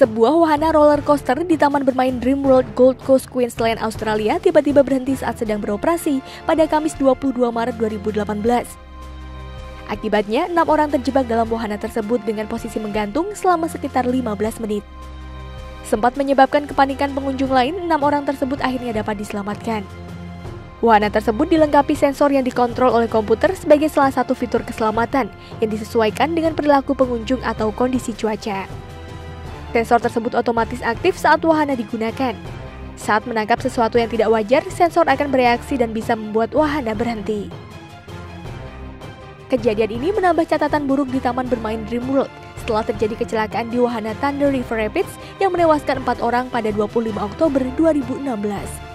Sebuah wahana roller coaster di taman bermain Dreamworld Gold Coast, Queensland, Australia tiba-tiba berhenti saat sedang beroperasi pada Kamis 22 Maret 2018. Akibatnya, 6 orang terjebak dalam wahana tersebut dengan posisi menggantung selama sekitar 15 menit. Sempat menyebabkan kepanikan pengunjung lain, 6 orang tersebut akhirnya dapat diselamatkan. Wahana tersebut dilengkapi sensor yang dikontrol oleh komputer sebagai salah satu fitur keselamatan yang disesuaikan dengan perilaku pengunjung atau kondisi cuaca. Sensor tersebut otomatis aktif saat wahana digunakan. Saat menangkap sesuatu yang tidak wajar, sensor akan bereaksi dan bisa membuat wahana berhenti. Kejadian ini menambah catatan buruk di taman bermain Dreamworld setelah terjadi kecelakaan di wahana Thunder River Rapids yang menewaskan 4 orang pada 25 Oktober 2016.